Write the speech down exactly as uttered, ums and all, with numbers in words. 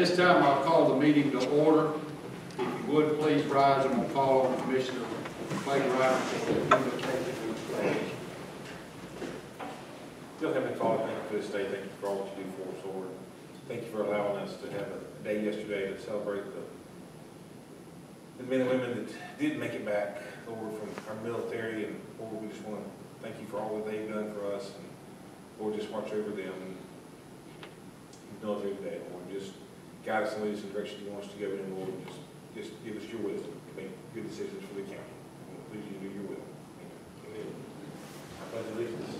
this time, I'll call the meeting to order. If you would, please rise, and we'll call on Commissioner Blake Ryder to do the pledge. Still Heavenly Father, thank you for this day. Thank you for all that you do for us, Lord. Thank you for allowing us to have a day yesterday to celebrate the, the men and women that did make it back, Lord, from our military. And Lord, we just want to thank you for all that they've done for us. And Lord, just watch over them. And you know us every day, Lord. Just guide us and lead us in the direction you want us to go in, Lord. Just, just give us your wisdom to make good decisions for the county. Please, you do your will. Amen. Amen. I pledge allegiance.